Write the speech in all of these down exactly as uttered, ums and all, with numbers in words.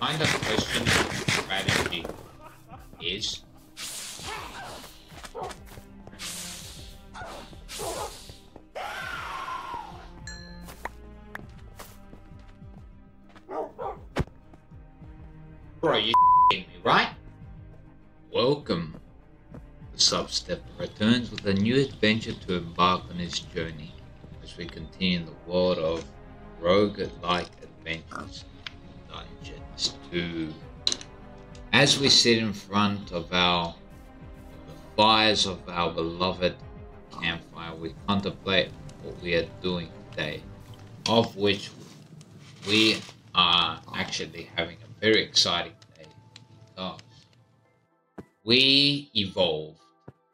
kind of question strategy is. Bro, you kidding me, right? Welcome. The SupStePer returns with a new adventure to embark on his journey as we continue in the world of Roguelike Adventures and Dungeons two. As we sit in front of our the fires of our beloved campfire, we contemplate what we are doing today, of which we are actually having a very exciting day because we evolved.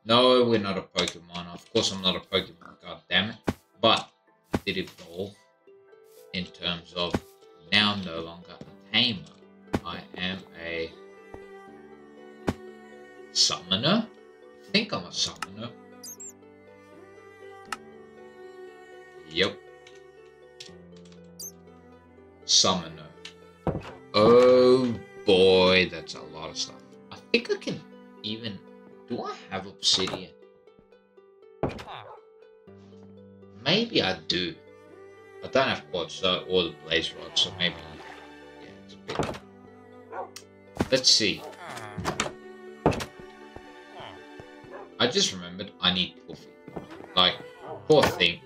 No, we're not a Pokemon. Of course I'm not a Pokemon, god damn it. But we did evolve in terms of now no longer a tamer. I am a summoner. I think I'm a summoner. Yep. Summoner. Oh boy, that's a lot of stuff. I think I can even... Do I have obsidian? Maybe I do. I don't have quartz though, or the blaze rod, so maybe... Yeah, it's a bit... Let's see. I just remembered I need Puffy. Like, poor thing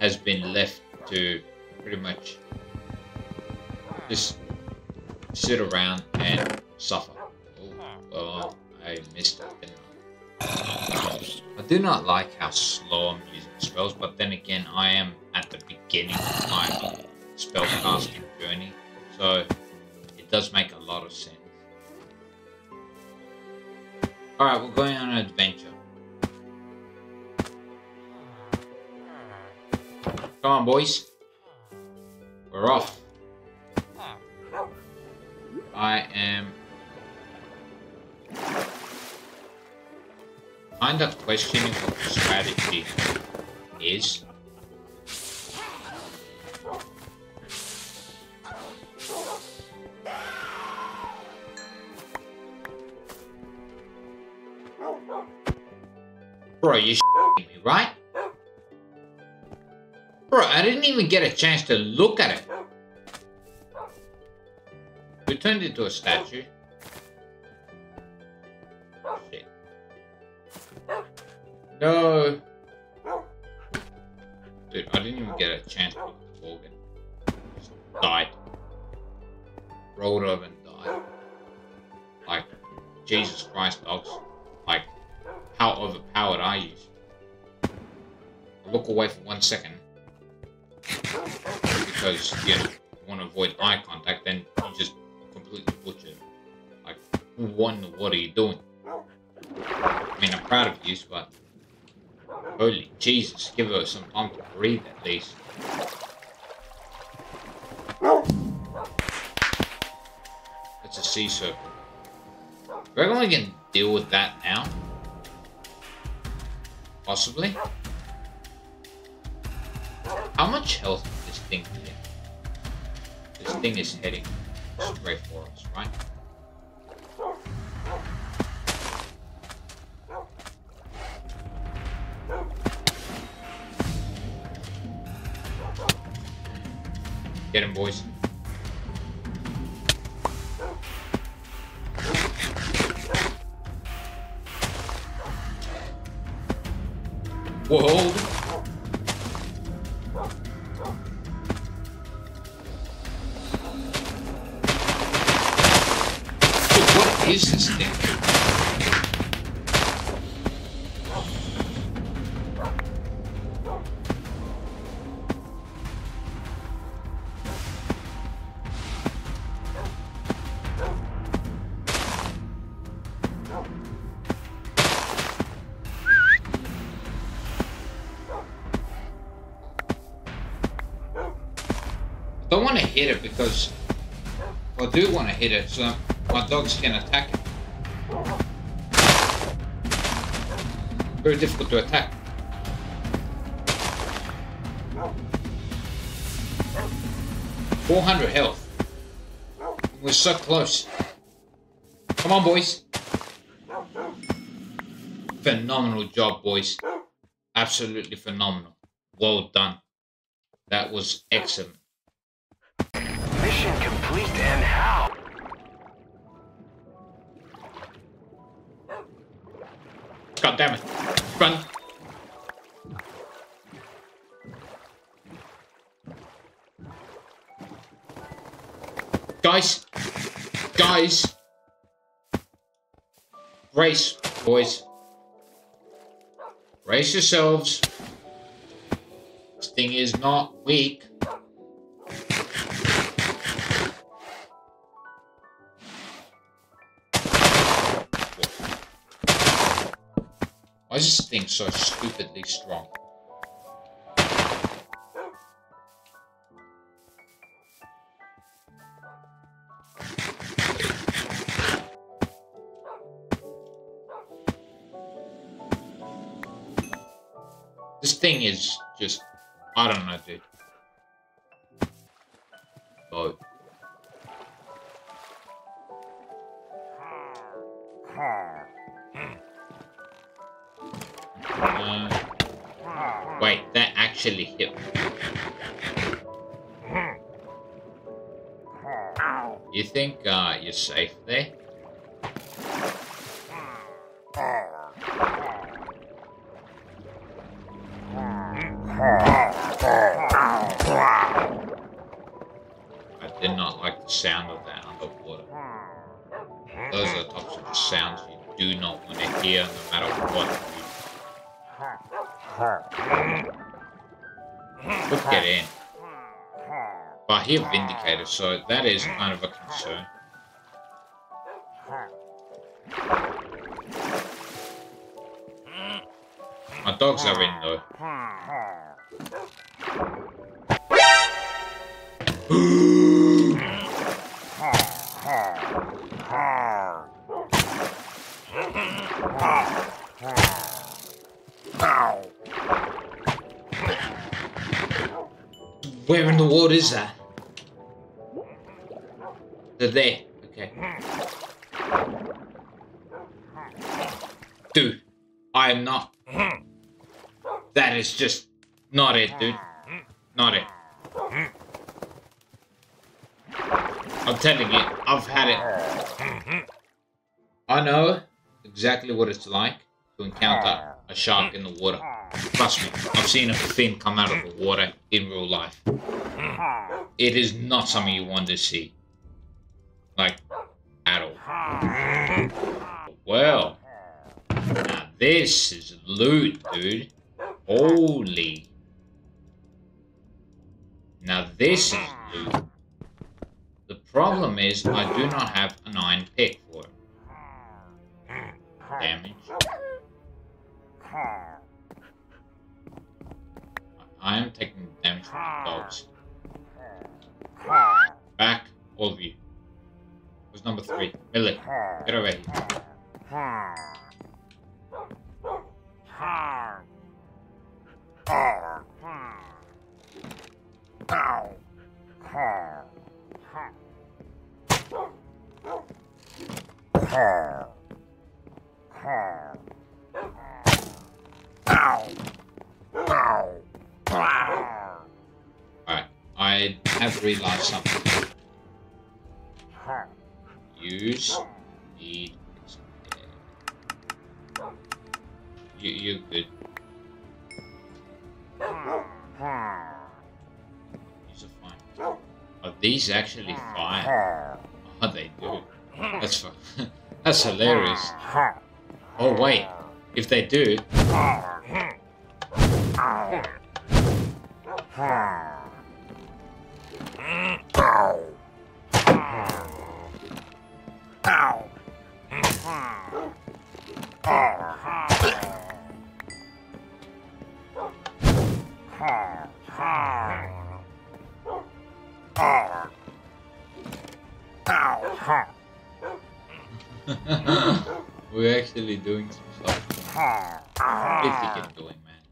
has been left to pretty much just sit around and suffer. Oh, well, I missed it. I do not like how slow I'm using spells, but then again, I am at the beginning of my spellcasting journey, so it does make a lot of sense. Alright, we're going on an adventure. Come on, boys. We're off. I am... kind of questioning what the strategy is. Bro, you're shitting me, right? Bro, I didn't even get a chance to look at it. We turned into a statue. Shit. No. Dude, I didn't even get a chance to look at the organ. Just died. Rolled over and died. Like, Jesus Christ, dogs. Like, how overpowered are you? Look away for one second. Because, yeah, you want to avoid eye contact, then you just completely butcher. Like, one, what are you doing? I mean, I'm proud of you, but... holy Jesus, give her some time to breathe at least. It's a sea serpent. Do you reckon we can deal with that now? Possibly? How much health does this thing get? This thing is heading straight for us, right? Get him, boys. Whoa! What is this thing? I don't want to hit it because I do want to hit it so my dogs can attack it. Very difficult to attack. four hundred health. We're so close. Come on, boys. Phenomenal job, boys. Absolutely phenomenal. Well done. That was excellent. Mission complete and how? God damn it. Run. Guys. Guys. Race, boys. Race yourselves. This thing is not weak. Why is this thing so stupidly strong? This thing is just, I don't know, dude. Oh. Uh, wait, that actually hit me. You think uh, you're safe there? Sound of that underwater. Those are the types of sounds you do not want to hear, no matter what. Look at him. But he's vindicated, so that is kind of a concern. My dogs are in though. Where in the world is that? They're there. Okay. Dude, I am not. That is just not it, dude. Not it. I'm telling you, I've had it. I know exactly what it's like to encounter a shark in the water. Trust me, I've seen a fin come out of the water in real life. It is not something you want to see. Like, at all. Well, now this is loot, dude. Holy. Now this is loot. The problem is, I do not have an iron pick for it. Damage. I am taking damage from the dogs. Back, all of you. It was number three. Millie, get over here. I have realized something. Use the. You, you're good. These are fine. Are these actually fire? Oh, they do. That's fun. That's hilarious. Oh, wait. If they do. Ow. Ow. We're actually doing some stuff. What do you think you're doing, man?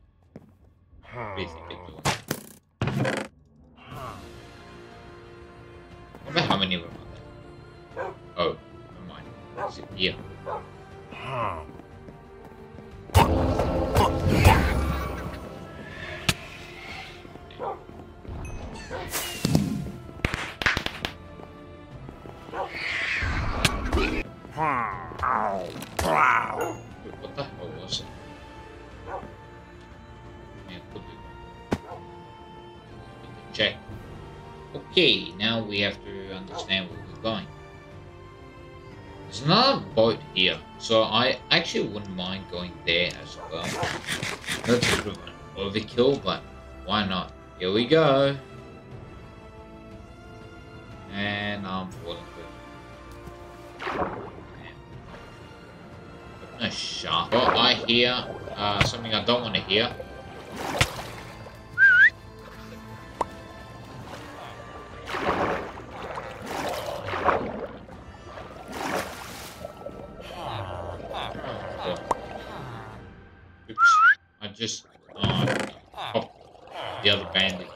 What do you think you're doing? I wonder how many of them are there. across here. Okay, now we have to understand where we're going. There's another boat here, so I actually wouldn't mind going there as well. That's a good one. Overkill, but why not? Here we go. And I'm falling through. I'm gonna shout. Oh, I hear uh, something I don't want to hear. Just on uh, oh, the other bandit.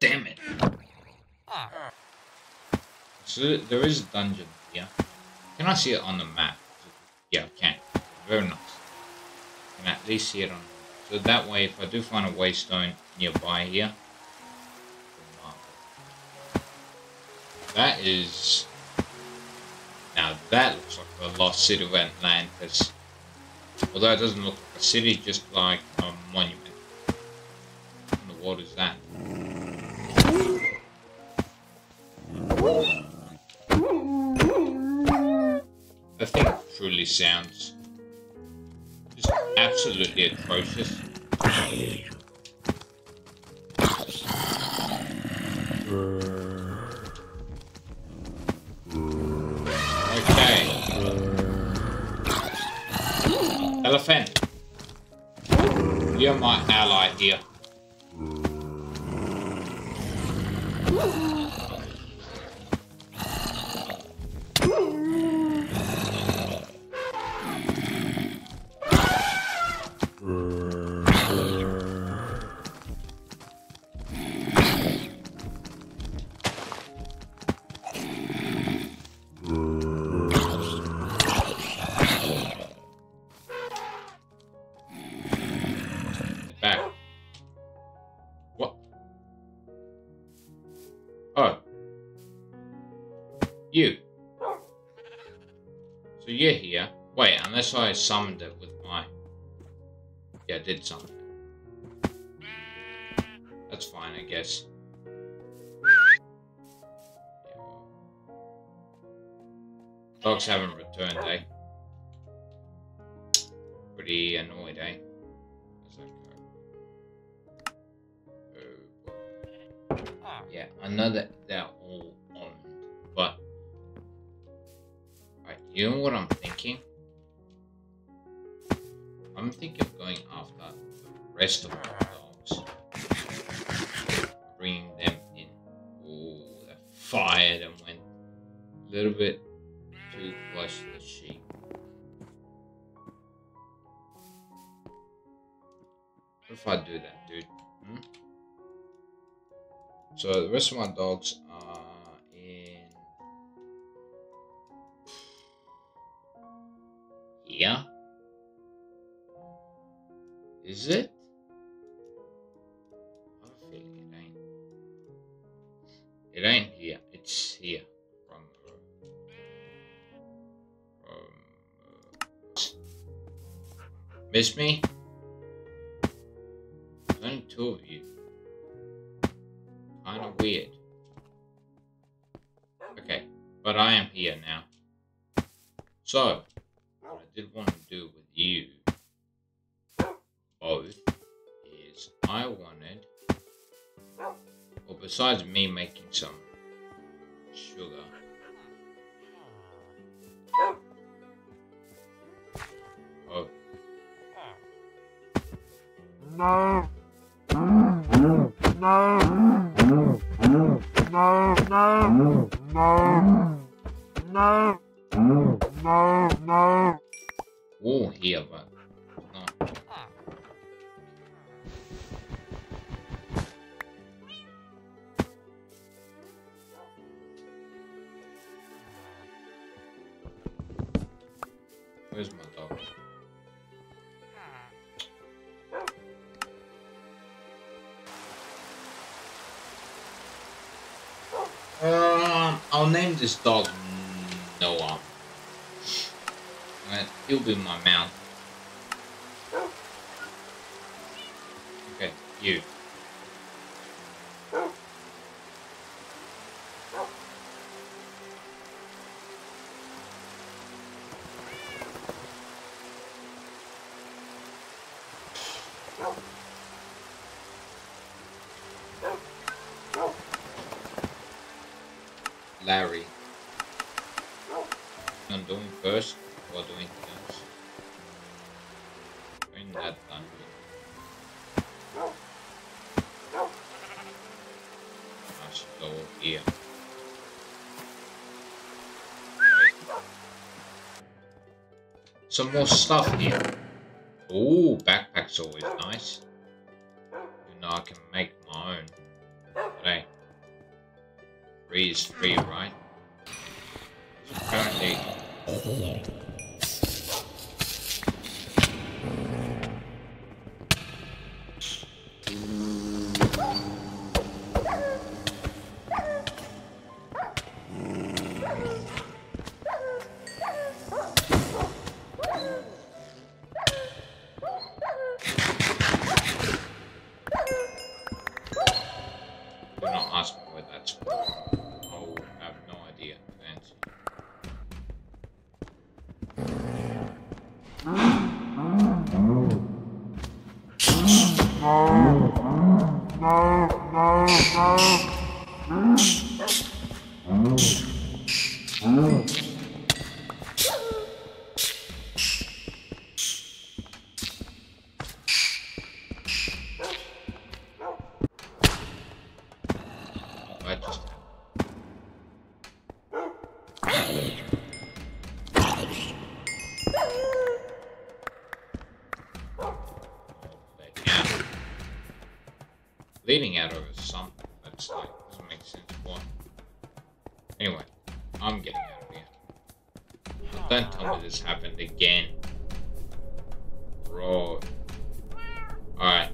Damn it! So there is a dungeon here. Can I see it on the map? Yeah, I can. Very nice. Can I at least see it on. So that way, if I do find a waystone nearby here, that is. Now that looks like the lost city of Atlantis. Although it doesn't look like a city, just like a monument. And what is that? The thing truly sounds just absolutely atrocious. Elephant, you're my ally here. You. So you're here. Wait, unless I summoned it with my... Yeah, I did summon it. That's fine, I guess. Yeah. Dogs haven't returned, eh? Pretty annoyed, eh? That's okay. Yeah, I know that they're all on, but... You know what I'm thinking? I'm thinking of going after the rest of the dogs. Bringing them in. Ooh, that fired and went a little bit too close to the sheep. What if I do that, dude? Hmm? So the rest of my dogs are... Yeah. Is it? I feel it ain't. It ain't here. It's here. From, from, uh, miss me? There's only two of you. Kind of weird. Okay, but I am here now. So. I did want to do with you both is I wanted, well, besides me making some sugar, oh no no no no no no no no no wall here, but no. Where's my dog? Uh, I'll name this dog Noah. And he'll be my mount. Okay, you. Larry. I'm doing first or doing else. Doing that dungeon. I should go here. Some more stuff here. Ooh, backpack's always nice. You know I can make my own. But hey. Three is three, right? Apparently. Do not ask me where that's from. Bleeding out of something that's like doesn't make sense. Why? Anyway, I'm getting out of here. But don't tell me this happened again, bro. Alright,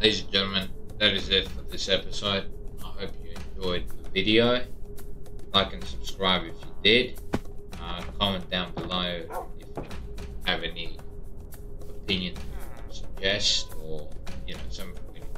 ladies and gentlemen, that is it for this episode. I hope you enjoyed the video. Like and subscribe if you did. Uh, comment down below if you have any opinion, suggest, or you know some.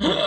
you.